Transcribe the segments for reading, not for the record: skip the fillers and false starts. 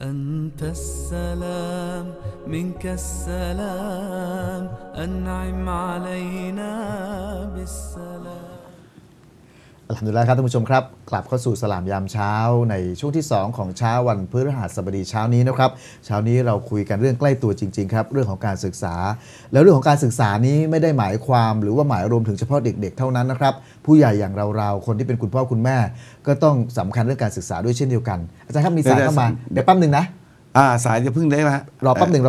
أنت السلام منك السلام أنعم علينا بالسلام อัลฮัมดุลิลลาห์ครับท่านผู้ชมครับกลับเข้าสู่สลามยามเช้าในช่วงที่2ของเช้าวันพฤหัสบดีเช้านี้นะครับเช้านี้เราคุยกันเรื่องใกล้ตัวจริงๆครับเรื่องของการศึกษาแล้วเรื่องของการศึกษานี้ไม่ได้หมายความหรือว่าหมายรวมถึงเฉพาะเด็กๆเท่านั้นนะครับผู้ใหญ่อย่างเราๆคนที่เป็นคุณพ่อคุณแม่ก็ต้องสำคัญเรื่องการศึกษาด้วยเช่นเดียวกันอาจารย์ครับมีสายเข้ามาเดี๋ยวแป๊บนึงนะสายจะพึ่งได้ไหมรอแป๊บนึงค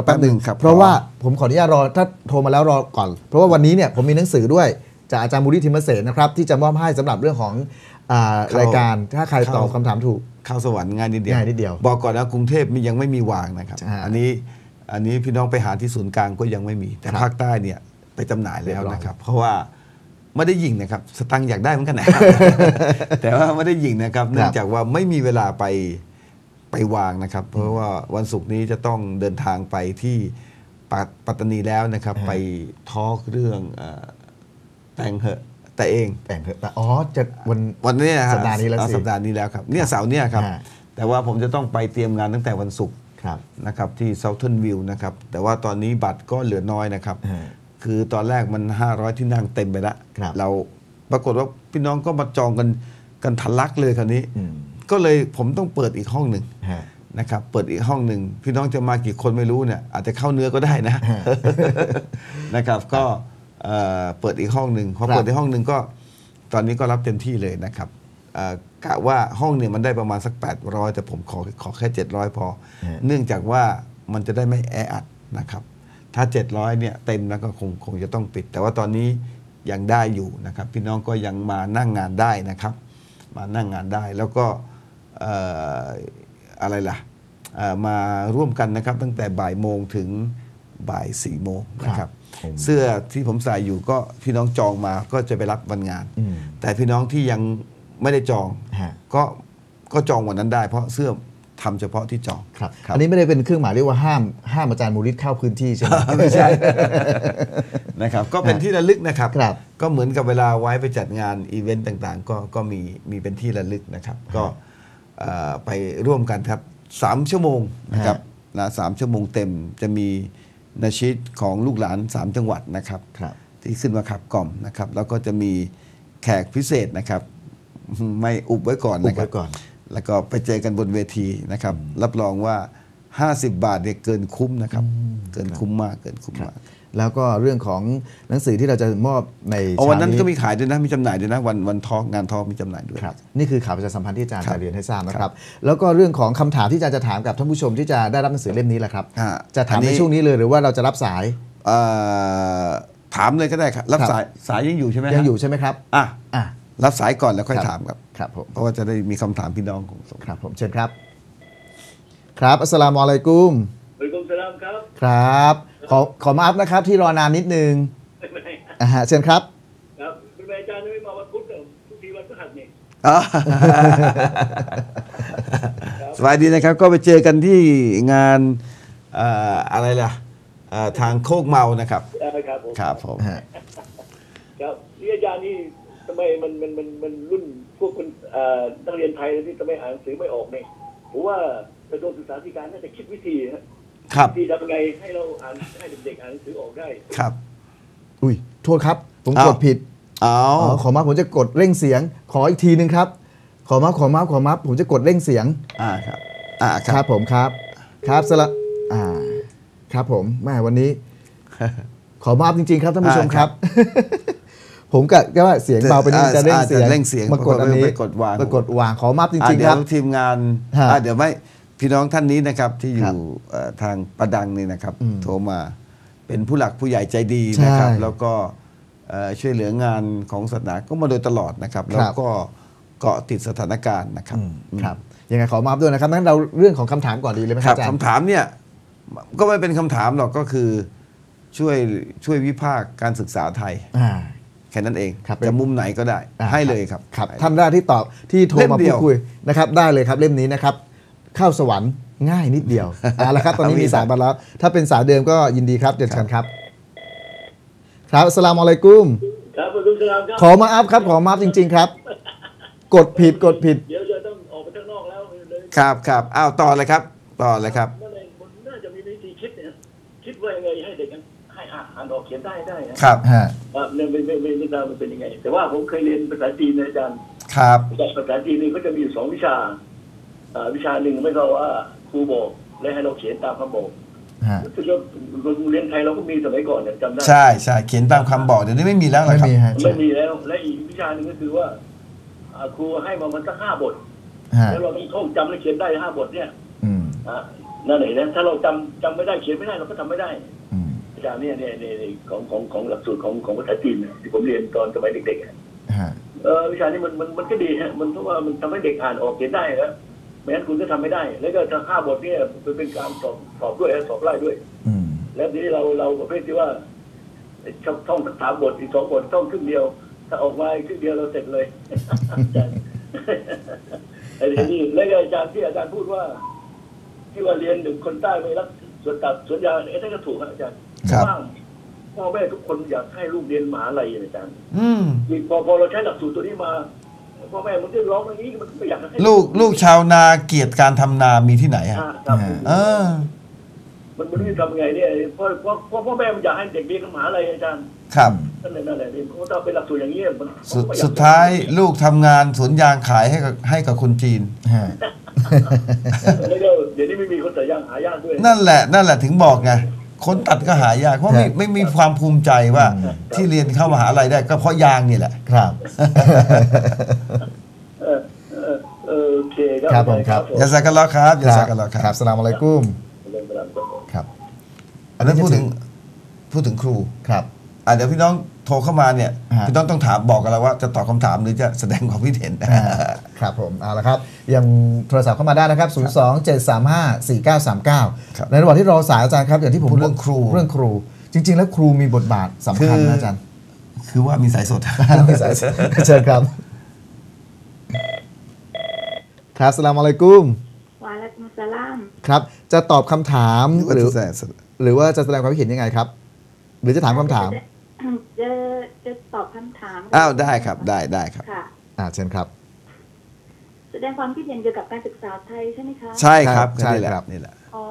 รับเพราะว่าผมขออนุญาตรอถ้าโทรมาแล้วรอก่อนเพราะว่าวันนี้เนี่ยผมมีหนังสือด้วยจากอาจารย์มูริทิมเสนนะครับที่จะมอบให้สำหรับเรื่องของรายการถ้าใครตอบคำถามถูกเข้าสวรรค์ง่ายนิดเดียวบอกก่อนนะกรุงเทพยังไม่มีวางนะครับอันนี้พี่น้องไปหาที่ศูนย์กลางก็ยังไม่มีแต่ภาคใต้เนี่ยไปจำหน่ายแล้วนะครับเพราะว่าไม่ได้ยิงนะครับสตังค์อยากได้เหมือนกันนะครับแต่ว่าไม่ได้ยิงนะครับเนื่องจากว่าไม่มีเวลาไปวางนะครับเพราะว่าวันศุกร์นี้จะต้องเดินทางไปที่ปัตตานีแล้วนะครับไปทอล์กเรื่องแต่งเหอะแต่เองแต่งเหอะแต่อ๋อจะวันนี้สัปดาห์นี้แล้วสัปดาห์นี้แล้วครับเนี่ยเสาร์เนี่ยครับแต่ว่าผมจะต้องไปเตรียมงานตั้งแต่วันศุกร์นะครับที่ Southern View นะครับแต่ว่าตอนนี้บัตรก็เหลือน้อยนะครับคือตอนแรกมัน500ที่นั่งเต็มไปแล้วเราปรากฏว่าพี่น้องก็มาจองกันทะลักเลยคราวนี้ก็เลยผมต้องเปิดอีกห้องหนึ่งนะครับเปิดอีกห้องหนึ่งพี่น้องจะมากี่คนไม่รู้เนี่ยอาจจะเข้าเนื้อก็ได้นะนะครับก็เปิดอีกห้องหนึ่งพอเปิดในห้องหนึ่งก็ตอนนี้ก็รับเต็มที่เลยนะครับกะว่าห้องเนี่ยมันได้ประมาณสัก800แต่ผมขอแค่700พอเนื่องจากว่ามันจะได้ไม่แออัดนะครับถ้า700เนี่ยเต็มแล้วก็คงจะต้องปิดแต่ว่าตอนนี้ยังได้อยู่นะครับพี่น้องก็ยังมานั่งงานได้นะครับมานั่งงานได้แล้วก็อะไรล่ะมาร่วมกันนะครับตั้งแต่บ่ายโมงถึงบ่ายสี่โมงนะครับเสื้อที่ผมใส่อยู่ก็พี่น้องจองมาก็จะไปรับวันงานแต่พี่น้องที่ยังไม่ได้จองก็จองวันนั้นได้เพราะเสื้อทำเฉพาะที่จองครับอันนี้ไม่ได้เป็นเครื่องหมายเรียกว่าห้ามอาจารย์มูริดเข้าพื้นที่ใช่ไหมไม่ใช่นะครับก็เป็นที่ระลึกนะครับก็เหมือนกับเวลาไว้ไปจัดงานอีเวนต์ต่างๆก็มีเป็นที่ระลึกนะครับก็ไปร่วมกันครับ3 ชั่วโมงนะครับนะ3 ชั่วโมงเต็มจะมีในชีวิตของลูกหลาน3จังหวัดนะครับที่ขึ้นมาขับกล่อมนะครับแล้วก็จะมีแขกพิเศษนะครับไม่อุบไว้ก่อนนะครับแล้วก็ไปเจอกันบนเวทีนะครับรับรองว่า50 บาทเนี่ยเกินคุ้มนะครับเกินคุ้มมากแล้วก็เรื่องของหนังสือที่เราจะมอบในวันนั้นก็มีขายด้วยนะมีจำหน่ายด้วยนะวันทอล์กงานทอล์กมีจำหน่ายด้วยนี่คือข่าวประชาสัมพันธ์ที่อาจารย์จะเรียนให้ทราบนะครับแล้วก็เรื่องของคำถามที่อาจารย์จะถามกับท่านผู้ชมที่จะได้รับหนังสือเล่มนี้แหละครับจะถามในช่วงนี้เลยหรือว่าเราจะรับสายถามเลยก็ได้ครับรับสายยังอยู่ใช่ไหมยังอยู่ใช่ไหมครับรับสายก่อนแล้วค่อยถามครับเพราะว่าจะได้มีคำถามพี่น้องของผมครับผมเชิญครับครับอัสลามุอะลัยกุมวะอะลัยกุมสลามครับครับขอมาอัพนะครับที่รอนานนิดนึงเชิญครับครับคุณอาจารย์ไม่มาวันพุธทุกทีวันพฤหัสเนี่ยสวัสดีนะครับก็ไปเจอกันที่งานอะไรล่ะทางโคกเมานะครับครับผมครับนี่อาจารย์นี่ทำไมมันรุ่นพวกคนนักเรียนไทยที่ทำไมอ่านหนังสือไม่ออกเนี่ยผมว่ากระทรวงศึกษาธิการน่าจะคิดวิธีที่ทำไงให้เราอ่านให้เด็กๆอ่านหนังสือออกได้ครับอุ้ยโทษครับผมกดผิดขอมาผมจะกดเร่งเสียงขออีกทีนึงครับขอมาผมจะกดเร่งเสียงครับครับผมครับสละครับผมแม่วันนี้ขอมาจริงๆครับท่านผู้ชมครับผมก็ว่าเสียงเบาไปนิดจะเร่งเสียงมากดอันนี้กดวางขอมาจริงๆครับทีมงานเดี๋ยวไม่พี่น้องท่านนี้นะครับที่อยู่ทางประดังนี่นะครับโทรมาเป็นผู้หลักผู้ใหญ่ใจดีนะครับแล้วก็ช่วยเหลืองานของศาสนาก็มาโดยตลอดนะครับแล้วก็เกาะติดสถานการณ์นะครับยังไงขอมาด้วยนะครับงั้นเราเรื่องของคำถามก่อนดีเลยไหมครับอาจารย์คำถามเนี่ยก็ไม่เป็นคำถามหรอกก็คือช่วยวิพากษ์การศึกษาไทยแค่นั้นเองจะมุมไหนก็ได้ให้เลยครับท่านแรกที่ตอบที่โทรมาพูดคุยนะครับได้เลยครับเล่มนี้นะครับเข้าสวรรค์ง่ายนิดเดียวเอาละครับตอนนี้มีสายมาแล้วถ้าเป็นสายเดิมก็ยินดีครับเดี๋ยวเชิญครับครับอัสสลามุอะลัยกุมครับวะอะลัยกุมสลามครับขอมาอัพครับขอมาอัพจริงๆครับกดผิดเดี๋ยวจะต้องออกไปข้างนอกแล้วครับอ้าวต่อเลยครับ ต่อเลยครับก็เลยคนน่าจะมีวิธีคิดเนี่ยคิดว่ายังไงให้เด็กนั้นให้อ่านออกเขียนได้นะครับฮะเนี่ยไม่ทราบมันเป็นยังไงแต่ว่าผมเคยเรียนภาษาจีนอาจารย์ครับภาษาจีนนี่ก็จะมีสองวิชาวิชาหนึ่งไม่เราว่าครูบอกและให้เราเขียนตามคำบอกรู้สึกว่าเรียนไทยเราก็มีสมัยก่อนจำได้ใช่ใช่เขียนตามคำบอกเดี๋ยวนี้ไม่มีแล้วครับไม่มีแล้วและอีกวิชาหนึ่งก็คือว่าครูให้มามันสักห้าบทแล้วเราต้องท่องจำและเขียนได้ห้าบทเนี่ยนั่นไหนนะถ้าเราจำไม่ได้เขียนไม่ได้เราก็ทำไม่ได้อาจารย์เนี่ยของหลักสูตรของภาษาจีนที่ผมเรียนตอนสมัยเด็กๆวิชานี้มันก็ดีฮะมันเพราะว่ามันทำให้เด็กอ่านออกเขียนได้ครับไม่งั้นคุณก็ทำไม่ได้แล้วก็ทั้งห้าบทเนี่ยเป็นการสอบด้วยสอบไล่ด้วยแล้วทีนี้เราประเภทที่ว่าท่องสักสามบทอีกสองบทท่องครึ่งเดียวถ้าออกมาครึ่งเดียวเราเสร็จเลยไอ้ที่นี่แล้วอาจารย์ที่อาจารย์พูดว่าที่ว่าเรียนถึงคนใต้ไปรับสวนตัดสวนยางไอ้นั่นก็ถูกครับอาจารย์ว่าพ่อแม่ทุกคนอยากให้ลูกเรียนมหาลัยอาจารย์พอเราใช้หลักสูตรตัวนี้มาพ่อแม่มันจะร้องอย่างนี้มันไม่อยากให้ลูกชาวนาเกลียดการทำนามีที่ไหนอ่ะมันไม่รู้จะทำไงเนี่ยพ่อแม่มันอยากให้เด็กเรียนมหาลัยอาจารย์ครับนั่นแหละเรียนเขาจะเป็นหลักสูตรอย่างนี้มันสุดท้ายลูกทำงานสวนยางขายให้กับคนจีนเดี๋ยวนี้ไม่มีคนตัดยางหายากด้วยนั่นแหละถึงบอกไงคนตัดก็หายากเพราะไม่มีความภูมิใจว่าที่เรียนเข้ามหาลัยได้ก็เพราะยางนี่แหละครับโอเคครับผมครับยาซากัลลอฮ์ครับยาซากัลลอฮ์ครับสลามอะลัยกุมครับอันนั้นพูดถึงครูครับเดี๋ยวพี่น้องโทรเข้ามาเนี่ยพี่น้องต้องถามบอกกันแล้วว่าจะตอบคำถามหรือจะแสดงความคิดเห็นครับผมเอาละครับยังโทรศัพท์เข้ามาได้นะครับ027354939ในระหว่างที่รอสายอาจารย์ครับอย่างที่ผมเรื่องครูจริงๆแล้วครูมีบทบาทสำคัญนะอาจารย์คือว่ามีสายสดมีสายสดเชิญครับครับสลามอะลัยกุมวะอะลัยกุมสลามครับจะตอบคำถามหรือว่าจะแสดงความเห็นยังไงครับหรือจะถามคำถามจะตอบคำถามอ้าวได้ครับได้ครับเชิญครับแสดงความคิดเห็นเกี่ยวกับการศึกษาไทยใช่ไหมคะใช่ครับใช่ครับนี่แหละอ๋อ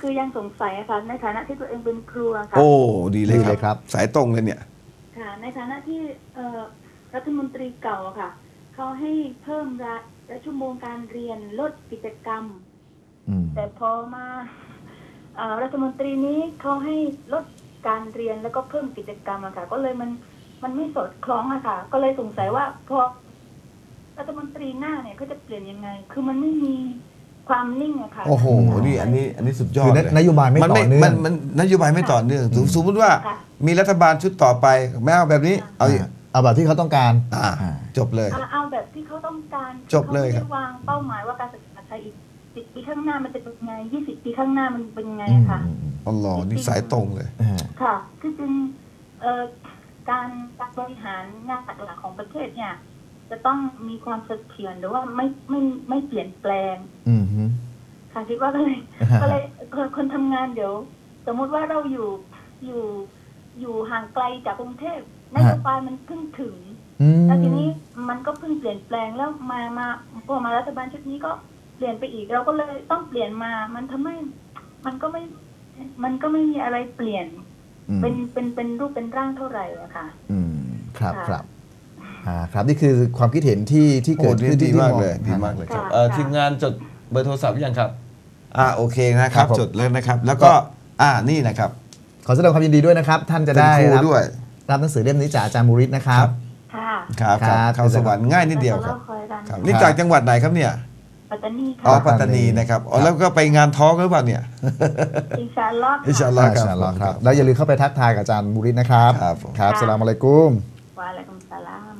คือยังสงสัยค่ะในฐานะที่ตัวเองเป็นครูค่ะโอ้ดีเลยครับสายตรงเลยเนี่ยค่ะในฐานะที่รัฐมนตรีเก่าค่ะเขาให้เพิ่มระชั่วโมงการเรียนลดกิจกรรมแต่พอมารัฐมนตรีนี้เขาให้ลดการเรียนแล้วก็เพิ่มกิจกรรมอะค่ะก็เลยมันไม่สอดคล้องอะค่ะก็เลยสงสัยว่าพอรัฐมนตรีหน้าเนี่ยเขาจะเปลี่ยนยังไงคือมันไม่มีความนิ่งอะค่ะโอ้โหนี่อันนี้สุดยอดเลยนโยบายไม่ต่อเนื่องมันนโยบายไม่ต่อเนื่องสมมติว่ามีรัฐบาลชุดต่อไปไม่เอาแบบนี้เอาแบบที่เขาต้องการจบเลยเอาแบบที่เขาต้องการจบเลยครับวางเป้าหมายว่าการศึกษาไทยอีก10 ปีข้างหน้ามันจะเป็นไง20 ปีข้างหน้ามันเป็นไงค่ะอ๋อหล่อนี่สายตรงเลยค่ะคือจริงการบริหารงานหลักของประเทศเนี่ยจะต้องมีความเสถียรหรือว่าไม่เปลี่ยนแปลงค่ะคิดว่าก็เลยคนทำงานเดี๋ยวสมมติว่าเราอยู่ห่างไกลจากกรุงเทพนโยบายมันเพิ่งถึงแล้วทีนี้มันก็เพิ่งเปลี่ยนแปลงแล้วพอมารัฐบาลชุดนี้ก็เปลี่ยนไปอีกเราก็เลยต้องเปลี่ยนมามันทำให้มันก็ไม่มีอะไรเปลี่ยนเป็นรูปเป็นร่างเท่าไหร่อะค่ะครับครับนี่คือความคิดเห็นที่เกิดขึ้นดีมากเลยครับทีมงานจดเบอร์โทรศัพท์ยังครับโอเคนะครับจดเลยนะครับแล้วก็นี่นะครับขอแสดงความยินดีด้วยนะครับท่านจะได้รับหนังสือเล่มนี้จากอาจารย์มูริสนะครับครับเข้าสวรรค์ง่ายนิดเดียวครับนี่จากจังหวัดไหนครับเนี่ยปัตตานีค่ะปัตตานีนะครับแล้วก็ไปงานท้องหรือเปล่าเนี่ยอินชาอัลลอฮ์อินชาอัลลอฮ์ครับแล้วอย่าลืมเข้าไปทักทายกับอาจารย์มูริสนะครับครับอัสสลามุอะลัยกุมวะอะลัยกุมสลาม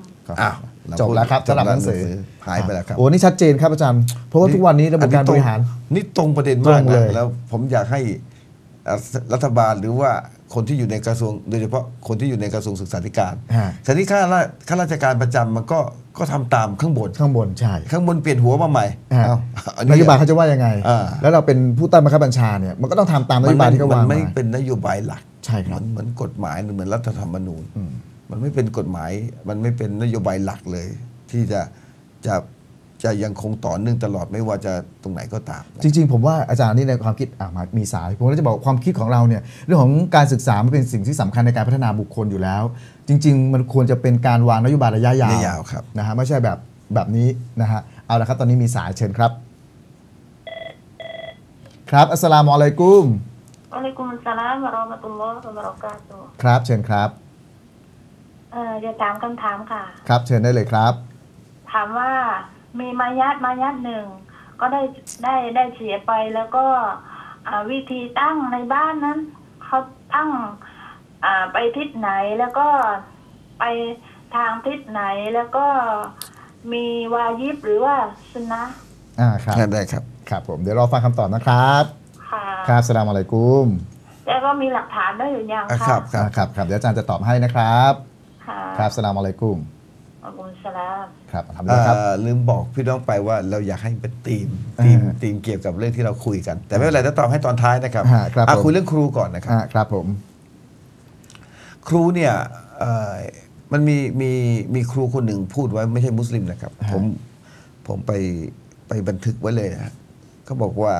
จบแล้วครับสำหรับหนังสือหายไปแล้วครับโอ้นี่ชัดเจนครับอาจารย์เพราะว่าทุกวันนี้ระบบการบริหารนี่ตรงประเด็นมากเลยแล้วผมอยากให้รัฐบาลหรือว่าคนที่อยู่ในกระทรวงโดยเฉพาะคนที่อยู่ในกระทรวงศึกษาธิการแต่นี่ข้าราชการประจำมันก็ทำตามข้างบนใช่ข้างบนเปลี่ยนหัวมาใหม่นโยบายเขาจะว่ายังไงแล้วเราเป็นผู้ใต้บังคับบัญชาเนี่ยมันก็ต้องทำตามนโยบายที่เขาวางมันไม่เป็นนโยบายหลักใช่ครับเหมือนกฎหมายเหมือนรัฐธรรมนูญมันไม่เป็นกฎหมายมันไม่เป็นนโยบายหลักเลยที่จะ จะยังคงต่อเนื่องตลอดไม่ว่าจะตรงไหนก็ตามจริงๆผมว่าอาจารย์นี่ในความคิดมีสายผมก็จะบอกความคิดของเราเนี่ยเรื่องของการศึกษามันเป็นสิ่งที่สำคัญในการพัฒนาบุคคลอยู่แล้วจริงๆมันควรจะเป็นการวางนโยบายระยะยาวนะฮะไม่ใช่แบบนี้นะฮะเอาละครับตอนนี้มีสายเชิญครับครับอัสลามุอะลัยกุมวะอะลัยกุมุสสลามวะเราะมะตุลลอฮิวะบะเราะกาตุฮ์ครับเชิญครับจะถามคำถามค่ะครับเชิญได้เลยครับถามว่ามีมายัดหนึ่งก็ได้เสียไปแล้วก็วิธีตั้งในบ้านนั้นเขาตั้งไปทิศไหนแล้วก็ไปทางทิศไหนแล้วก็มีวาญิบหรือว่าสุนนะครับได้ครับครับผมเดี๋ยวรอฟังคำตอบนะครับครับสลามอะลัยกุมแล้วก็มีหลักฐานได้หรือยังครับครับเดี๋ยวอาจารย์จะตอบให้นะครับครับสลามอะลัยกุมอัลกุมสลามครับทำได้ครับลืมบอกพี่น้องไปว่าเราอยากให้เป็นทีมเกี่ยวกับเรื่องที่เราคุยกันแต่ไม่เป็นไรจะตอบให้ตอนท้ายนะครับคุยเรื่องครูก่อนนะครับครับผมครูเนี่ยมันมีครูคนหนึ่งพูดไว้ไม่ใช่มุสลิมนะครับผมไปบันทึกไว้เลยนะเขาบอกว่า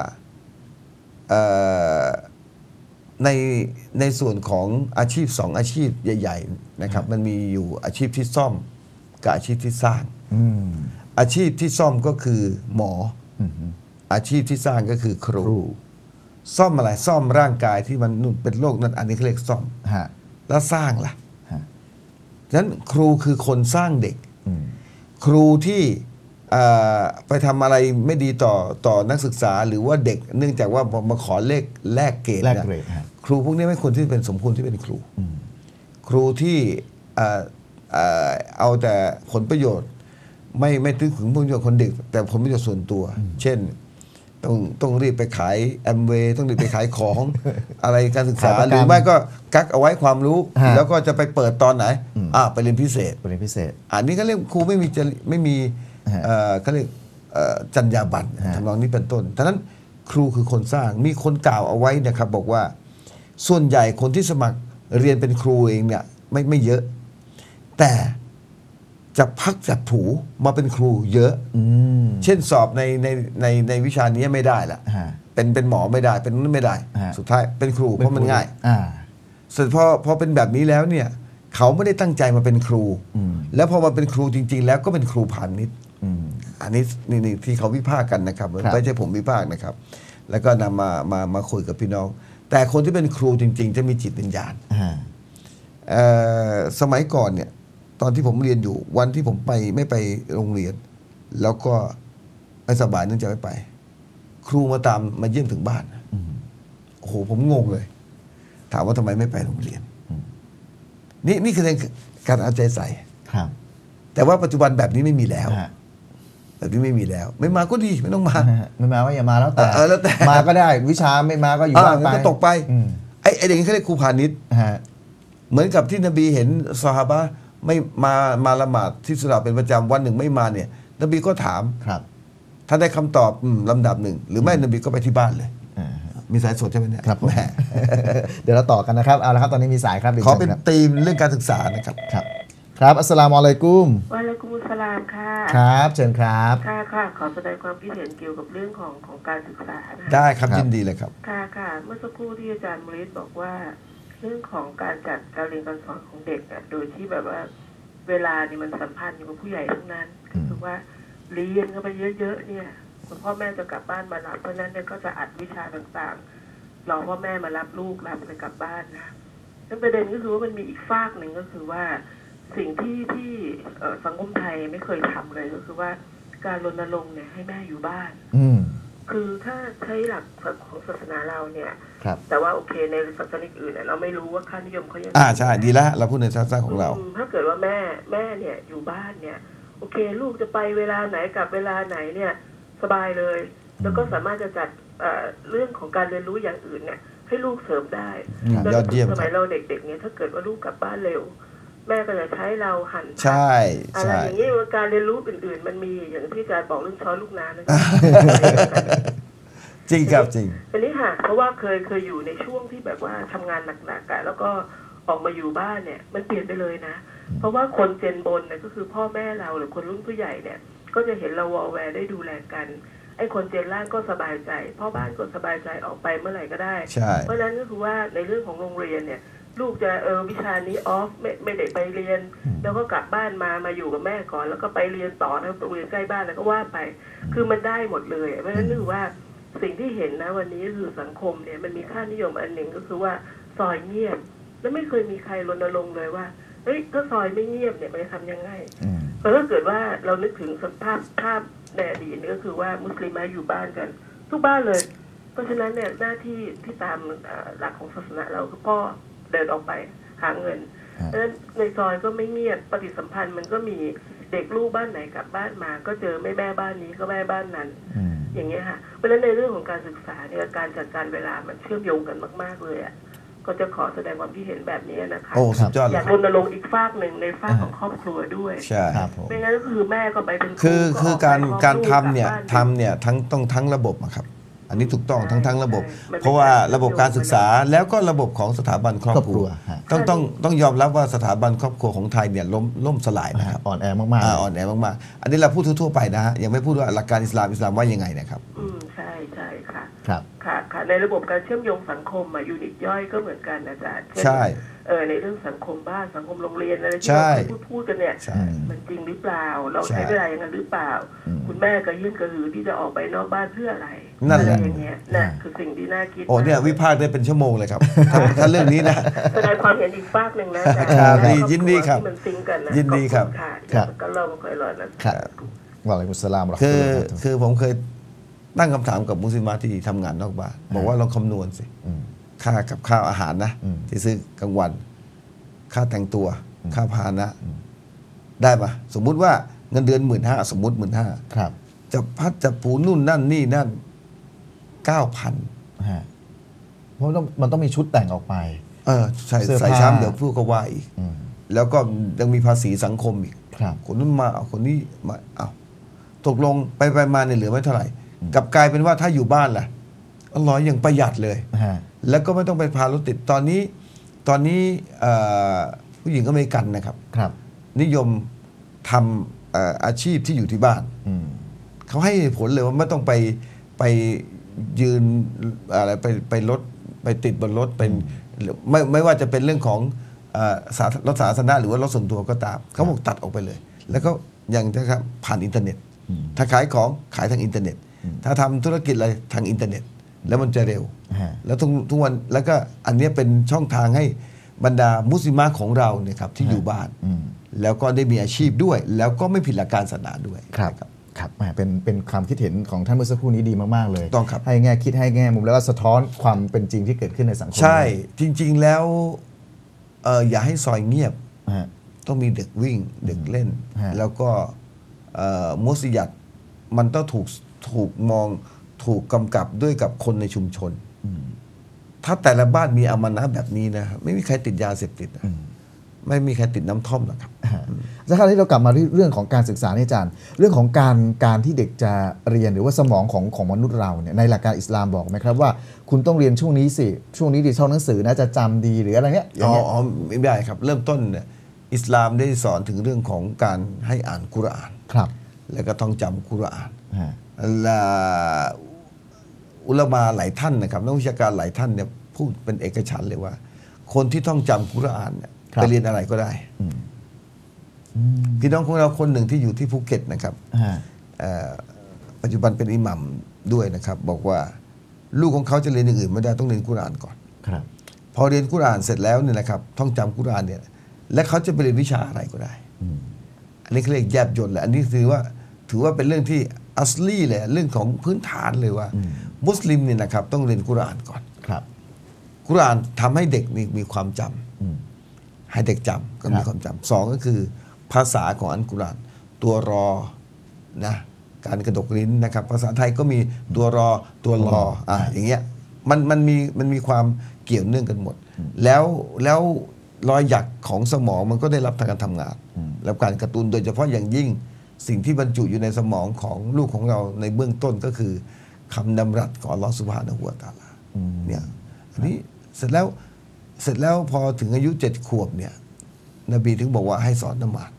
ในส่วนของอาชีพสองอาชีพใหญ่ๆนะครับมันมีอยู่อาชีพที่ซ่อมกับอาชีพที่สร้างอาชีพที่ซ่อมก็คือหมออาชีพที่สร้างก็คือครูซ่อมอะไรซ่อมร่างกายที่มันนุ่นเป็นโรคนั้นอันนี้เรียกซ่อมแล้วสร้างล่ะฉะนั้นครูคือคนสร้างเด็กครูที่ไปทำอะไรไม่ดีต่อนักศึกษาหรือว่าเด็กเนื่องจากว่ามาขอเลขแลกเกรดนะครูพวกนี้ไม่ควรที่เป็นสมควรที่เป็นครูครูที่เอาแต่ผลประโยชน์ไม่นึกถึงผลประโยชน์คนเด็กแต่ผลประโยชน์ส่วนตัวเช่นต้องรีบไปขายแอมเวย์ต้องรีบไปขายของอะไรการศึกษาหรือไม่ก็กักเอาไว้ความรู้แล้วก็จะไปเปิดตอนไหนไปเรียนพิเศษอันนี้ก็เรียกครูไม่มีเขาเรียกจรรยาบรรณทำนองนี้เป็นต้นฉะนั้นครูคือคนสร้างมีคนกล่าวเอาไว้นะครับบอกว่าส่วนใหญ่คนที่สมัครเรียนเป็นครูเองเนี่ยไม่เยอะแต่จะพักจากผูมาเป็นครูเยอะเช่นสอบในวิชานี้ไม่ได้ละเป็นหมอไม่ได้เป็นนั่นไม่ได้สุดท้ายเป็นครูเพราะมันง่ายส่วนพอเป็นแบบนี้แล้วเนี่ยเขาไม่ได้ตั้งใจมาเป็นครูแล้วพอมาเป็นครูจริงๆแล้วก็เป็นครูพาณิชย์อันนี้นี่ที่เขาวิพากษ์กันนะครับไม่ใช่ผมวิพากษ์นะครับแล้วก็นำมาคุยกับพี่น้องแต่คนที่เป็นครูจริงๆจะมีจิตวิญญาณสมัยก่อนเนี่ยตอนที่ผมเรียนอยู่วันที่ผมไม่ไปโรงเรียนแล้วก็ไม่สบายนั่นจะไม่ไปครูมาตามมาเยี่ยมถึงบ้านโอ้โหผมงงเลยถามว่าทำไมไม่ไปโรงเรียนนี่คือการเอาใจใส่ครับแต่ว่าปัจจุบันแบบนี้ไม่มีแล้วแบบนี้ไม่มีแล้วไม่มาก็ดีไม่ต้องมาไม่มาว่าอย่ามาแล้วแต่มาก็ได้วิชาไม่มาก็อยู่บ้านไปก็ตกไปไอเด็กนี่เขาเรียกครูพาณิชย์เหมือนกับที่นบีเห็นซอฮาบะห์ไม่มาละหมาดที่สุราเป็นประจำวันหนึ่งไม่มาเนี่ยนบีก็ถามครับถ้าได้คำตอบลำดับหนึ่งหรือไม่นบีก็ไปที่บ้านเลยมีสายสดใช่ไหมเนี่ยครับแหมเดี๋ยวเราต่อกันนะครับเอาละครับตอนนี้มีสายครับขอเป็นธีมเรื่องการศึกษานะครับครับอัสสลามุอะลัยกุมวะอะลัยกุมุสสลามค่ะครับเชิญครับค่ะขอแสดงความคิดเห็นเกี่ยวกับเรื่องของการศึกษาได้ครับยินดีเลยครับค่ะเมื่อสักครู่ที่อาจารย์มฤตบอกว่าเรื่องของการจัดการเรียนการสอนของเด็กเนี่ยโดยที่แบบว่าเวลานี่มันสัมพันธ์อยู่กับผู้ใหญ่ทั้งนั้นคือว่าเรียนเข้าไปเยอะๆเนี่ยคุณพ่อแม่จะกลับบ้านมารับเพราะนั้นเนี่ยก็จะอัดวิชาต่างๆรอพ่อแม่มารับลูกรับเลยกลับบ้านนะนั่นประเด็นก็คือว่ามันมีอีกฝากหนึ่งก็คือว่าสิ่งที่สังคมไทยไม่เคยทำเลยก็คือว่าการรณรงค์เนี่ยให้แม่อยู่บ้านคือถ้าใช้หลักของศาสนาเราเนี่ยแต่ว่าโอเคในศาสนาอื่นเราไม่รู้ว่าค่านิยมเขายังไงใช่ดีละเราพูดในศาสนาของเราถ้าเกิดว่าแม่เนี่ยอยู่บ้านเนี่ยโอเคลูกจะไปเวลาไหนกับเวลาไหนเนี่ยสบายเลยแล้วก็สามารถจะจัดเรื่องของการเรียนรู้อย่างอื่นเนี่ยให้ลูกเสริมได้ยอดเยี่ยมสมัยเราเด็กๆเนี่ยถ้าเกิดว่าลูกกลับบ้านเร็วแม่ก็จะใช้เราหันใช่อะไรอย่างนี้การเรียนรู้อื่นๆมันมีอย่างที่อาจารย์บอกเรื่องช้อนลูกน้ำนะครับจริงครับจริงอันนี้ค่ะเพราะว่าเคยอยู่ในช่วงที่แบบว่าทำงานหนักๆแล้วก็ออกมาอยู่บ้านเนี่ยมันเปลี่ยนไปเลยนะเพราะว่าคนเจนบนเนี่ยก็คือพ่อแม่เราหรือคนรุ่นผู้ใหญ่เนี่ย ก็จะเห็นเราวอลแวร์ได้ดูแลกันไอ้คนเจนล่างก็สบายใจพ่อบ้านก็สบายใจออกไปเมื่อไหร่ก็ได้เพราะฉะนั้นก็คือว่าในเรื่องของโรงเรียนเนี่ยลูกจะวิชานี้ออฟไม่ได้ไปเรียนแล้วก็กลับบ้านมาอยู่กับแม่ก่อนแล้วก็ไปเรียนต่อในโรงเรียนใกล้บ้านแล้วก็ว่าไปคือมันได้หมดเลยเพราะฉะนั้นก็คือว่าสิ่งที่เห็นนะวันนี้คือสังคมเนี่ยมันมีค่านิยมอันหนึ่งก็คือว่าซอยเงียบแล้วไม่เคยมีใครรณรงค์เลยว่าเฮ้ยถ้าซอยไม่เงียบเนี่ยมันจะทำยังไงเพราะถ้าเกิดว่าเรานึกถึงสภาพในอดีตนี่ก็คือว่ามุสลิมอยู่บ้านกันทุกบ้านเลยเพราะฉะนั้นเนี่ยหน้าที่ที่ตามหลักของศาสนาเราคือพ่อเดินออกไปหาเงินเพราะฉะนั้นในซอยก็ไม่เงียบปฏิสัมพันธ์มันก็มีเด็กลูกบ้านไหนกลับบ้านมาก็เจอแม่บ้านนี้ก็แม่บ้านนั้นอย่างเงี้ยค่ะเพราะฉะนั้นในเรื่องของการศึกษาเนี่ยการจัดการเวลามันเชื่อมโยงกันมากๆเลยอ่ะก็จะขอแสดงความคิดเห็นแบบนี้นะคะอยากรณรงค์อีกฝากหนึ่งในฝากของครอบครัวด้วยใช่ครับไม่งั้นก็คือแม่ก็ไปเป็นคือการทำเนี่ยทั้งระบบครับอันนี้ถูกต้องทั้งระบบเพราะว่าระบบการศึกษาแล้วก็ระบบของสถาบันครอบครัวต้องยอมรับว่าสถาบันครอบครัวของไทยเนี่ยล่มสลายนะครับอ่อนแอมากๆอันนี้เราพูดทั่วไปนะฮะยังไม่พูดว่าหลักการอิสลามว่ายังไงนะครับใช่ค่ะค่ะในระบบการเชื่อมโยงสังคมยูนิตย่อยก็เหมือนกันอาจารย์ใช่ในเรื่องสังคมบ้านสังคมโรงเรียนอะไรที่เราพูดกันเนี่ยมันจริงหรือเปล่าเราใช้เวลาอย่างนั้นหรือเปล่าคุณแม่กระยื่นกระหือที่จะออกไปนอกบ้านเพื่ออะไรนั่นแหละอย่างเงี้ยน่ะคือสิ่งที่น่าคิดโอ้เนี่ยวิพากษ์ได้เป็นชั่วโมงเลยครับถ้าเรื่องนี้นะแสดงความเห็นอีกฝากหนึ่งนะอาจารย์ยินดีครับยินดีครับก็เราไม่ค่อยรอดนะวะอะลัยกุมสลามคือผมเคยตั้งคำถามกับมุสลิมที่ทำงานนอกบ้านบอกว่าลองคำนวณสิค่ากับข้าวอาหารนะที่ซื้อกลางวันค่าแต่งตัวค่าพานะได้ปะสมมุติว่าเงินเดือน15,000สมมุติ15,000จะพัดจะผูนุ่นนั่นนี่นั่น9,000เพราะมันต้องมีชุดแต่งออกไปใส่ช้ำเดี๋ยวพูดก็ว่าอีกแล้วก็ยังมีภาษีสังคมอีกคนนู้นมาเอาคนนี้มาเอาตกลงไปมาเนี่ยเหลือไม่เท่าไหร่กับกลายเป็นว่าถ้าอยู่บ้านล่ะอร่อยอย่างประหยัดเลยแล้วก็ไม่ต้องไปพารถติดตอนนี้ผู้หญิงอเมริกันนะครับนิยมทำอาชีพที่อยู่ที่บ้านเขาให้ผลเลยว่าไม่ต้องไปยืนอะไรไปรถไปติดบนรถเป็นไม่ว่าจะเป็นเรื่องของรถสาธารณะหรือว่ารถส่วนตัวก็ตามเขาบอกตัดออกไปเลยแล้วก็อย่างนะครับผ่านอินเทอร์เน็ตถ้าขายของขายทางอินเทอร์เน็ตถ้าทำธุรกิจอะไรทางอินเทอร์เน็ตแล้วมันจะเร็วแล้วทุกวันแล้วก็อันนี้เป็นช่องทางให้บรรดามุสลิมของเราเนี่ยครับที่อยู่บ้านแล้วก็ได้มีอาชีพด้วยแล้วก็ไม่ผิดหลักการศาสนาด้วยครับเป็นความคิดเห็นของท่านเมื่อสักครู่นี้ดีมากๆเลยต้องครับให้แง่คิดให้แง่มุมแล้วก็สะท้อนความเป็นจริงที่เกิดขึ้นในสังคมใช่จริงๆแล้วอย่าให้ซอยเงียบต้องมีเด็กวิ่งเด็กเล่นแล้วก็มุสลิมมันต้องถูกมองถูกกำกับด้วยกับคนในชุมชนถ้าแต่ละบ้านมีอามานะแบบนี้นะไม่มีใครติดยาเสพติดไม่มีใครติดน้ำท่อมหรอกครับแล้วคราวนี้เรากลับมาเรื่องของการศึกษาอาจารย์เรื่องของการที่เด็กจะเรียนหรือว่าสมองของมนุษย์เราเนี่ยในหลักการอิสลามบอกไหมครับว่าคุณต้องเรียนช่วงนี้สิช่วงนี้ดีช่องหนังสือนะจะจำดีหรืออะไรเงี้ยอ๋อไม่ได้ครับเริ่มต้นเนี่ยอิสลามได้สอนถึงเรื่องของการให้อ่านกุรอานครับแล้วก็ต้องจำกุรอานอุลามะหลายท่านนะครับนักวิชาการหลายท่านเนี่ยพูดเป็นเอกฉันท์เลยว่าคนที่ต้องจำกุรอานเนี่ยไปเรียนอะไรก็ได้พี่น้องของเราคนหนึ่งที่อยู่ที่ภูเก็ตนะครับปัจจุบันเป็นอิหมัมด้วยนะครับบอกว่าลูกของเขาจะเรียนอย่างอื่นไม่ได้ต้องเรียนกุรอานก่อนพอเรียนกุรอานเสร็จแล้วเนี่ยนะครับท่องจำกุรอานเนี่ยและเขาจะไปเรียนวิชาอะไรก็ได้อันนี้เรียกแยบยลแหละอันนี้ถือว่าเป็นเรื่องที่อัสลีเลยเรื่องของพื้นฐานเลยว่ามุสลิมเนี่ยนะครับต้องเรียนกุรอานก่อนกุรอานทำให้เด็กมีความจำให้เด็กจำก็มีความจำสองก็คือภาษาของอันกุรอานตัวรอนะการกระดกลิ้นนะครับภาษาไทยก็มีตัวรอตัวลออย่างเงี้ยมันมีความเกี่ยวเนื่องกันหมดแล้วรอยหยักของสมองมันก็ได้รับการทำงานรับการกระตุ้นโดยเฉพาะอย่างยิ่งสิ่งที่บรรจุอยู่ในสมองของลูกของเราในเบื้องต้นก็คือคำดำรัสของอัลลอฮฺซุบฮานะฮูวะตะอาลาเนี่ยอันนี้เสร็จแล้วพอถึงอายุ7 ขวบเนี่ยนบีถึงบอกว่าให้สอนละหมาด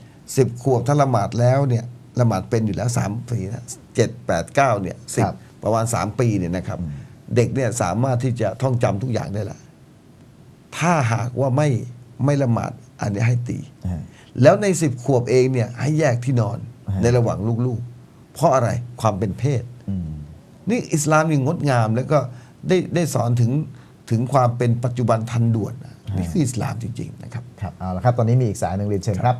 10 ขวบถ้าละหมาดแล้วเนี่ย ละหมาดเป็นอยู่แล้ว3ปีนะ7 8 9เนี่ย10ประมาณ3ปีเนี่ยนะครับเด็กเนี่ยสามารถที่จะท่องจำทุกอย่างได้ละถ้าหากว่าไม่ละหมาดอันนี้ให้ตีแล้วใน10ขวบเองเนี่ยให้แยกที่นอนในระหว่างลูกๆเพราะอะไรความเป็นเพศนี่อิสลามยังงดงามแล้วก็ได้สอนถึงความเป็นปัจจุบันทันด่วนนี่คืออิสลามจริงๆนะครับครับเอาละครับตอนนี้มีอีกสายหนึ่งเรียนเชิญครับ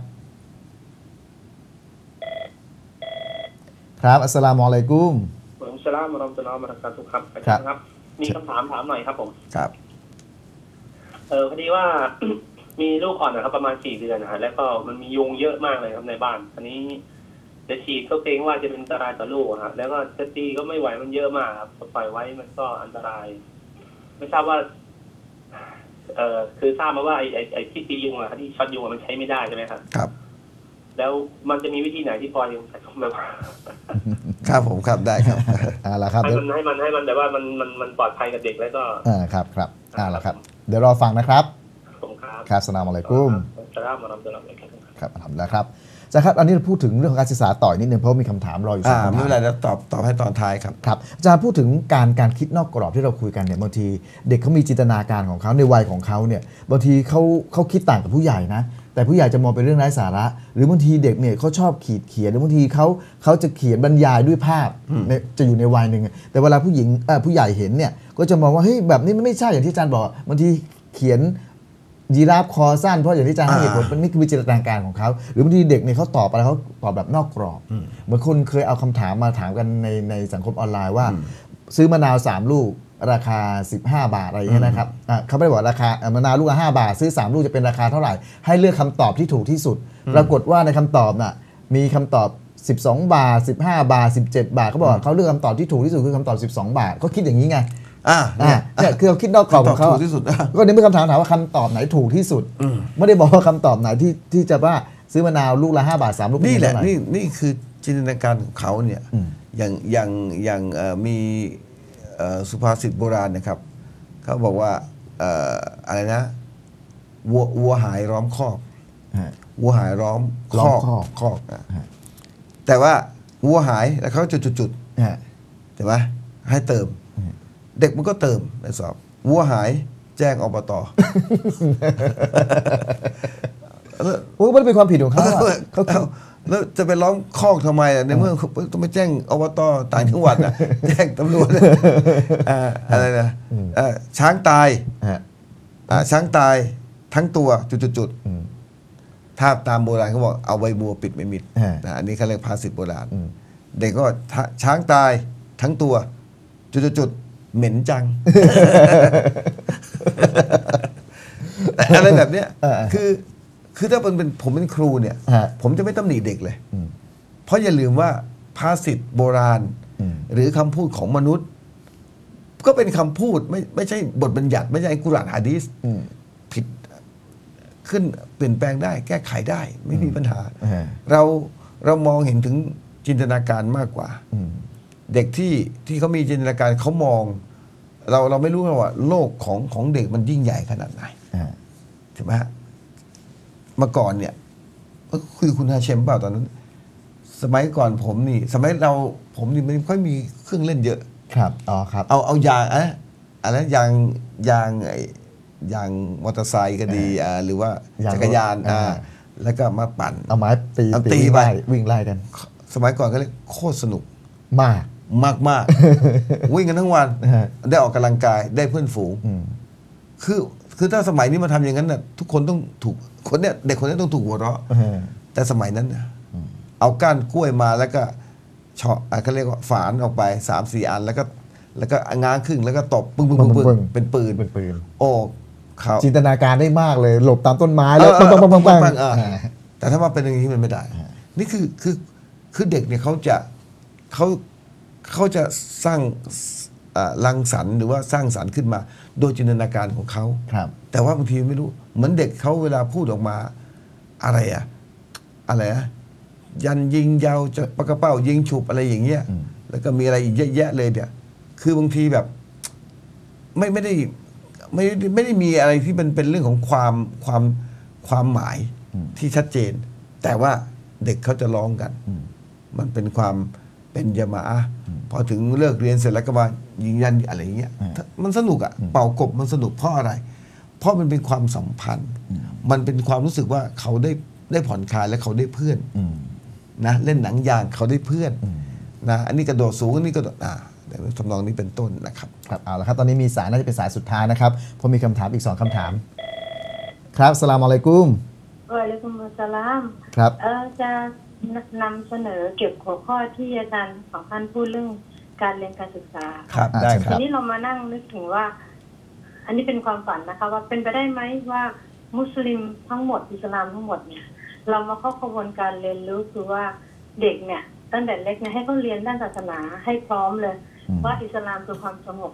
ครับอัสสลามุอะลัยกุมผมสลามรอมตุลลอฮ์มะกาตุครับครับมีคำถามถามหน่อยครับผมครับพอดีว่ามีลูกอ่อนนะครับประมาณ4 เดือนนะฮะแล้วก็มันมียุงเยอะมากเลยครับในบ้านอันนี้จะฉีดก็เกรงว่าจะเป็นอันตรายต่อลูกฮะแล้วก็จะตีก็ไม่ไหวมันเยอะมากครับปล่อยไว้มันก็อันตรายไม่ทราบว่าคือทราบมาว่าไอ้ที่ตียุงอะที่ช็อตยุงมันใช้ไม่ได้ใช่ไหมครับครับแล้วมันจะมีวิธีไหนที่พอยังใส่ถุงแบบครับผมครับได้ครับอะไรครับให้มันแต่ว่ามันปลอดภัยกับเด็กแล้วก็ครับอะไรครับเดี๋ยวรอฟังนะครับครับสลามอะไรกุ้มครับทำแล้วครับอาจารย์ครับอันนี้เราพูดถึงเรื่องของการศึกษาต่อนิดนึงเพราะมีคำถามรออยู่สองคำถามไม่เป็นไรแล้วตอบให้ตอนท้ายครับครับอาจารย์พูดถึงการคิดนอกกรอบที่เราคุยกันเนี่ยบางทีเด็กเขามีจินตนาการของเขาในวัยของเขาเนี่ยบางทีเขาคิดต่างกับผู้ใหญ่นะแต่ผู้ใหญ่จะมองเป็นเรื่องไร้สาระหรือบางทีเด็กเนี่ยเขาชอบขีดเขียนหรือบางทีเขาจะเขียนบรรยายด้วยภาพจะอยู่ในวัยหนึ่งแต่เวลาผู้ใหญ่เห็นเนี่ยก็จะมองว่าเฮ้ยแบบนี้มันไม่ใช่อย่างที่อาจารย์บอกบางทีเขียนยีราฟคอสั้นเพราะอย่างที่อาจารย์ให้เหตุผลมันนี่คือวิจารณการของเขาหรือบางทีเด็กเนี่ยเขาตอบอะไรเขาตอบแบบนอกกรอบเหมือนคนเคยเอาคำถามมาถามกันในสังคมออนไลน์ว่าซื้อมะนาว3 ลูกราคา15 บาทอะไรอย่างเงี้ยนะครับเขาไม่ได้บอกราคามะนาวลูกละ5 บาทซื้อ3 ลูกจะเป็นราคาเท่าไหร่ให้เลือกคำตอบที่ถูกที่สุดปรากฏว่าในคำตอบน่ะมีคำตอบ12 บาท15 บาท17 บาทเขาบอกเขาเลือกคำตอบที่ถูกที่สุดคือคำตอบ12 บาทเขาคิดอย่างนี้ไงเนี่ยคือเราคิดนอกกรอบของเขาก็ในเมื่อคำถามถามว่าคำตอบไหนถูกที่สุดไม่ได้บอกว่าคำตอบไหนที่จะว่าซื้อมะนาวลูกละ5 บาท3 ลูกนี่แหละนี่คือจินตนาการของเขาเนี่ยอย่างมีสุภาษิตโบราณนะครับเขาบอกว่าอะไรนะวัวหายล้อมคอกวัวหายล้อมคอกแต่ว่าวัวหายแล้วเขาจุดๆใช่ไหมให้เติมเด็กมันก็เติมในสอบวัวหายแจ้งอบต.มันไม่เป็นความผิดของเขาแล้วจะไปล้อมคอกทำไมในเมื่อต้องไปแจ้งอบต.ต่างจังหวัดนะแจ้งตำรวจอะไรนะช้างตายทั้งตัวจุดๆถ้าตามโบราณเขาบอกเอาใบบัวปิดไม่มิดอันนี้เขาเรียกภาษิตโบราณเด็กก็ช้างตายทั้งตัวจุดๆเหม็นจังอะไรแบบเนี้ยคือถ้าเป็นผมเป็นครูเนี่ยผมจะไม่ตำหนิเด็กเลยเพราะอย่าลืมว่าภาษิตโบราณหรือคำพูดของมนุษย์ก็เป็นคำพูดไม่ใช่บทบัญญัติไม่ใช่อัลกุรอานหะดีษผิดขึ้นเปลี่ยนแปลงได้แก้ไขได้ไม่มีปัญหาเรามองเห็นถึงจินตนาการมากกว่าเด็กที่เขามีจินตนาการเขามองเราไม่รู้ว่าโลกของเด็กมันยิ่งใหญ่ขนาดไหนใช่ไหมฮะเมื่อก่อนเนี่ยคุยคุณฮาเชมเปล่าตอนนั้นสมัยก่อนผมนี่สมัยเราผมนี่มันค่อยมีเครื่องเล่นเยอะครับอ๋อครับเอายางอะไรยางมอเตอร์ไซค์ก็ดีหรือว่าจักรยานแล้วก็มาปั่นเอาไม้ตีไปวิ่งไล่กันสมัยก่อนก็เรียกโคตรสนุกมากวิ่งกันทั้งวันได้ออกกำลังกายได้เพื่อนฝูงคือถ้าสมัยนี้มาทำอย่างนั้นน่ะทุกคนต้องถูกเด็กคนนี้ต้องถูกหัวเราะแต่สมัยนั้นเอาก้านกล้วยมาแล้วก็เฉาะเขาเรียกว่าฝานออกไป3-4 อันแล้วก็ง้างครึ่งแล้วก็ตบปึ้งเป็นปืนโอ้เขาจินตนาการได้มากเลยหลบตามต้นไม้แล้วปังแต่ถ้ามาเป็นอย่างนี้มันไม่ได้นี่คือเด็กเนี่ยเขาจะสร้างรังสรรค์หรือว่าสร้างสรรค์ขึ้นมาโดยจินตนาการของเขาครับแต่ว่าบางทีไม่รู้เหมือนเด็กเขาเวลาพูดออกมาอะไรอะยันยิงยาวจะปากระเป้ายิงฉุบอะไรอย่างเงี้ยแล้วก็มีอะไรอีกเยอะแยะเลยเนี่ยคือบางทีแบบไม่ได้มีอะไรที่มันเป็นเรื่องของความหมายที่ชัดเจนแต่ว่าเด็กเขาจะร้องกัน มันเป็นความเป็นยามาอะพอถึงเลิกเรียนเสร็จแล้วก็มายิงยันอะไรอย่างเงี้ยมันสนุกอะเป่ากบมันสนุกเพราะอะไรเพราะมันเป็นความสัมพันธ์มันเป็นความรู้สึกว่าเขาได้ผ่อนคลายและเขาได้เพื่อนนะเล่นหนังยางเขาได้เพื่อนนะอันนี้กระโดดสูงอันนี้กระโดดทำนองนี้เป็นต้นนะครับเอาละครับตอนนี้มีสายน่าจะเป็นสายสุดท้ายนะครับผมมีคำถามอีก2คำถามครับสลามอะลัยกุมวะอะลัยกุมสลามครับจะนำเสนอเก็บหัวข้อที่อาจารย์ของท่านพูดเรื่องการเรียนการศึกษาครับได้ครับทีนี้เรามานั่งนึกถึงว่าอันนี้เป็นความฝันนะคะว่าเป็นไปได้ไหมว่ามุสลิมทั้งหมดอิสลามทั้งหมดเนี่ยเรามาเข้ากระบวนการเรียนรู้คือว่าเด็กเนี่ยตั้งแต่เล็กเนี่ยให้เขาเรียนด้านศาสนาให้พร้อมเลยว่าอิสลามคือความสงบ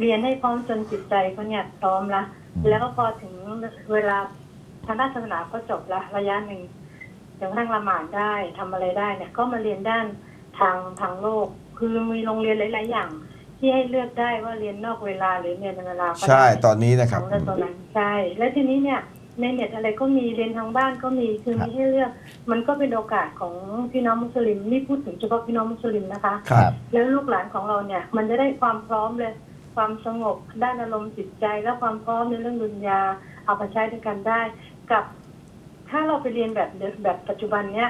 เรียนให้พร้อมจนจิตใจเขาเนี่ยพร้อมละแล้วก็พอถึงเวลาทางด้านศาสนาก็จบละระยะหนึ่งอย่างนั่งละหมาดได้ทำอะไรได้เนี่ยก็มาเรียนด้านทางโลกคือมีโรงเรียนหลายๆอย่างที่ให้เลือกได้ว่าเรียนนอกเวลาหรือเรียนในเวลาใช่ตอนนี้นะครับตอนนั้นใช่และทีนี้เนี่ยในเน็ตอะไรก็มีเรียนทางบ้านก็มีคือมีให้เลือกมันก็เป็นโอกาสของพี่น้องมุสลิมนี่พูดถึงเฉพาะพี่น้องมุสลิมนะคะแล้วลูกหลานของเราเนี่ยมันจะได้ความพร้อมเลยความสงบด้านอารมณ์จิตใจและความพร้อมในเรื่องดุนยาเอาไปใช้ด้วยกันได้กับถ้าเราไปเรียนแบบปัจจุบันเนี้ย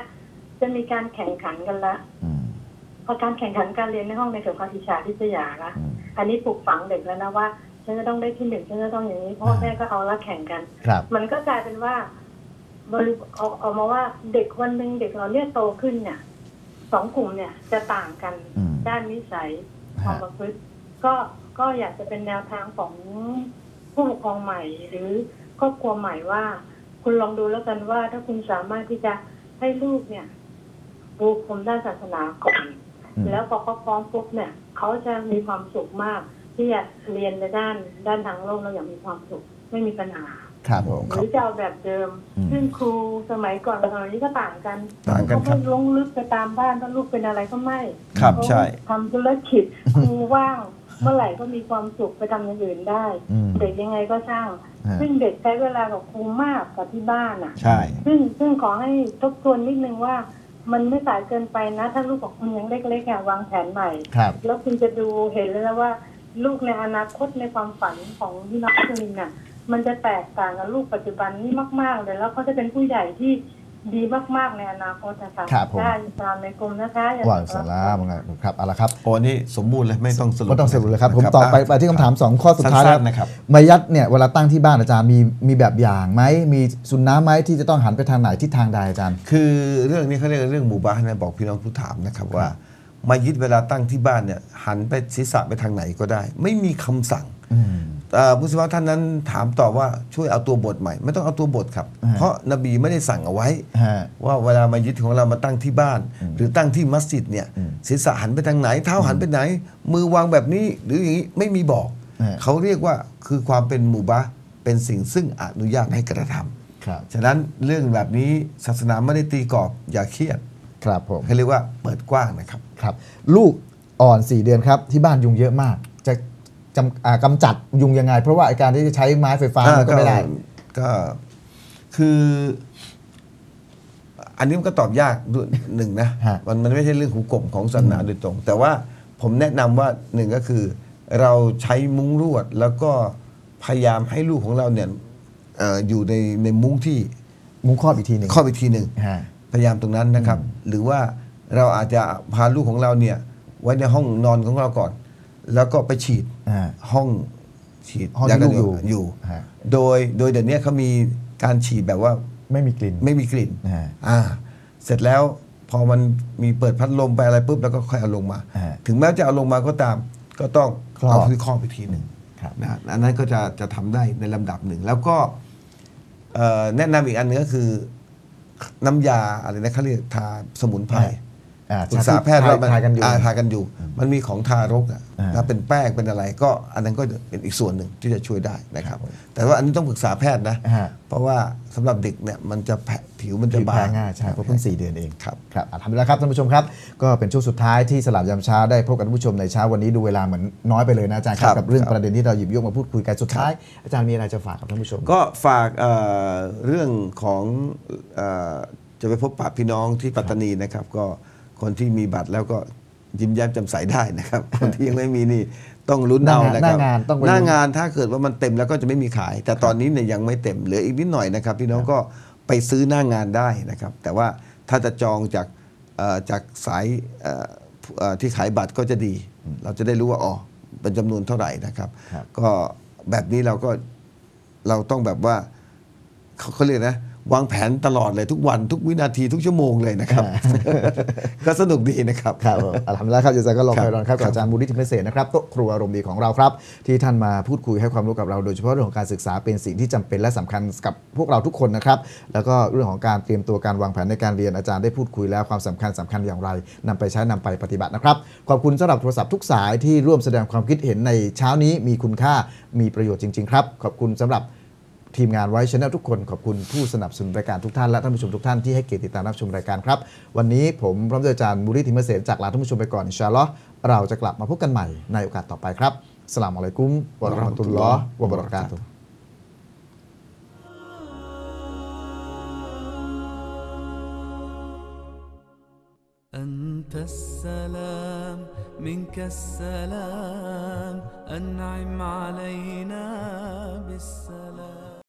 จะมีการแข่งขันกันละพอการแข่งขันการเรียนในห้องในเกี่ยวกับวิชาที่จะละอันนี้ปลูกฝังเด็กแล้วนะว่าฉันจะต้องได้ที่หนึ่งฉันจะต้องอย่างนี้พ่อแม่ก็เอาละแข่งกันมันก็กลายเป็นว่าเอามาว่าเด็กวันหนึ่งเด็กเราเนี่ยโตขึ้นเนี่ยสองกลุ่มเนี่ยจะต่างกันด้านนิสัยความประพฤติก็อยากจะเป็นแนวทางของผู้ปกครองใหม่หรือครอบครัวใหม่ว่าคุณลองดูแล้วกันว่าถ้าคุณสามารถที่จะให้ลูกเนี่ยปูพรมด้านศาสนาก่อนแล้วพอเขาพร้อมปุ๊บเนี่ยเขาจะมีความสุขมากที่จะเรียนในด้านทางโลกเราอย่างมีความสุขไม่มีปัญหาหรือจะเอาแบบเดิมซึ่งครูสมัยก่อนกับสมัยนี้ก็ต่างกันเขาไม่ลงลึกไปตามบ้านถ้าลูกเป็นอะไรก็ไม่เขาทำธุรกิจครูว่างเมื่อไหร่ก็มีความสุขไปทำอย่างอื่นได้เด็กยังไงก็ช่างซึ่งเด็กใช้เวลากับครูมากกว่าที่บ้านอ่ะซึ่งขอให้ทบทวนนิดนึงว่ามันไม่สายเกินไปนะถ้าลูกของคุณยังเล็กๆอ่ะวางแผนใหม่แล้วคุณจะดูเห็นเลยนะว่าลูกในอนาคตในความฝันของพี่น้องคุณน่ะมันจะแตกต่างกับลูกปัจจุบันนี่มากๆเลยแล้วเขาจะเป็นผู้ใหญ่ที่ดีมากๆในอนาคตนะคะได้อิสลามในกรมนะคะว่าอิสลามครับเอาละครับโอ้นี่สมบูรณ์เลยไม่ต้องสรุปเลยครับผมต่อไปที่คำถาม2ข้อสุดท้ายนะครับมายัดเนี่ยเวลาตั้งที่บ้านอาจารย์มีแบบอย่างไหมมีสุนนะไหมที่จะต้องหันไปทางไหนทิศทางใดอาจารย์คือเรื่องนี้เขาเรียกเรื่องมุบาฮ์นะบอกพี่น้องผู้ถามนะครับว่ามัสยิดเวลาตั้งที่บ้านเนี่ยหันไปศีรษะไปทางไหนก็ได้ไม่มีคำสั่งผู้ศิษย์ท่านนั้นถามต่อว่าช่วยเอาตัวบทใหม่ไม่ต้องเอาตัวบทครับเพราะนบีไม่ได้สั่งเอาไว้ว่าเวลามัสยิดของเรามาตั้งที่บ้านหรือตั้งที่มัสยิดเนี่ยศีรษะหันไปทางไหนเท้าหันไปไหนมือวางแบบนี้หรืออย่างนี้ไม่มีบอกเขาเรียกว่าคือความเป็นมุบาฮ์เป็นสิ่งซึ่งอนุญาตให้กระทำฉะนั้นเรื่องแบบนี้ศาสนาไม่ได้ตีกรอบอย่าเครียดครับผมให้เรียกว่าเปิดกว้างนะครับครับลูกอ่อน4 เดือนครับที่บ้านยุงเยอะมากจะกำจัดยุงยังไงเพราะว่าการที่จะใช้ไม้ไฟฟ้ามันก็ไม่ได้ก็คืออันนี้มันก็ตอบยากหนึ่งนะมันไม่ใช่เรื่องขุกลมของศาสนาโดยตรงแต่ว่าผมแนะนำว่าหนึ่งก็คือเราใช้มุ้งลวดแล้วก็พยายามให้ลูกของเราเนี่ยอยู่ในมุ้งที่มุ้งครอบอีกทีหนึ่งครอบอีกทีหนึ่งพยายามตรงนั้นนะครับหรือว่าเราอาจจะพาลูกของเราเนี่ยไว้ในห้องนอนของเราก่อนแล้วก็ไปฉีดห้องฉีดยากันยุงอยู่โดยเดี๋ยวนี้เขามีการฉีดแบบว่าไม่มีกลิ่นเสร็จแล้วพอมันมีเปิดพัดลมไปอะไรปุ๊บแล้วก็ค่อยเอาลงมาถึงแม้จะเอาลงมาก็ตามก็ต้องเอาที่ครอบไปทีหนึ่งนะอันนั้นก็จะทำได้ในลำดับหนึ่งแล้วก็แนะนำอีกอันนึงก็คือน้ำยาอะไรนะเขาเรียกทาสมุนไพรปรึกษาแพทย์ว่ามันทากันอยู่มันมีของทารกนะเป็นแป้งเป็นอะไรก็อันนั้นก็เป็นอีกส่วนหนึ่งที่จะช่วยได้นะครับแต่ว่าอันนี้ต้องปรึกษาแพทย์นะเพราะว่าสำหรับเด็กเนี่ยมันจะแผลผิวมันจะบางง่ายใช่เพราะเพิ่ง4 เดือนเองครับครับทำไปแล้วครับท่านผู้ชมครับก็เป็นช่วงสุดท้ายที่สลับยามเช้าได้พบกับท่านผู้ชมในเช้าวันนี้ดูเวลาเหมือนน้อยไปเลยนะอาจารย์กับเรื่องประเด็นที่เราหยิบยกมาพูดคุยกันสุดท้ายอาจารย์มีอะไรจะฝากกับท่านผู้ชมก็ฝากเรื่องของจะไปพบปะพี่น้องที่ปัตตานีนะครับก็ คนที่มีบัตรแล้วก็ยิ้มแย้มจำใสได้นะครับคนที่ยังไม่มีนี่ต้องลุ้นเอานะครับหน้างานถ้าเกิดว่ามันเต็มแล้วก็จะไม่มีขายแต่ตอนนี้เนี่ยยังไม่เต็มเหลืออีกนิดหน่อยนะครับพี่น้องก็ไปซื้อหน้างานได้นะครับแต่ว่าถ้าจะจองจากสายที่ขายบัตรก็จะดีเราจะได้รู้ว่าอ๋อเป็นจำนวนเท่าไหร่นะครับก็แบบนี้เราต้องแบบว่าเขาเรียกนะวางแผนตลอดเลยทุกวันทุกวินาทีทุกชั่วโมงเลยนะครับก็สนุกดีนะครับครับอัลฮัมดุลิลละห์ครับจะก็ลองไปลองครับอาจารย์มูริทิมเสนนะครับโต๊ะครัวอารมณ์ดีของเราครับที่ท่านมาพูดคุยให้ความรู้กับเราโดยเฉพาะเรื่องของการศึกษาเป็นสิ่งที่จำเป็นและสำคัญกับพวกเราทุกคนนะครับแล้วก็เรื่องของการเตรียมตัวการวางแผนในการเรียนอาจารย์ได้พูดคุยแล้วความสำคัญอย่างไรนำไปใช้นำไปปฏิบัตินะครับขอบคุณสำหรับโทรศัพท์ทุกสายที่ร่วมแสดงความคิดเห็นในเช้านี้มีคุณค่ามีประโยชน์จริงๆครับขอบคุณสำหรับทีมงานไว้ชแนลทุกคนขอบคุณผู้สนับสนุนรายการทุกท่านและท่านผู้ชมทุกท่านที่ให้เกียรติติดตามรับชมรายการครับวันนี้ผมพร้อมด้วยอาจารย์มูริทิมเสนจากลาท่านผู้ชมไปก่อนอินชาอัลเลาะห์เราจะกลับมาพบกันใหม่ในโอกาสต่อไปครับอัสสลามุอะลัยกุมวะเราะห์มะตุลลอฮ์วะบะเราะกาตุฮ์أنت السلام منك السلام أنعم علينا بالسلام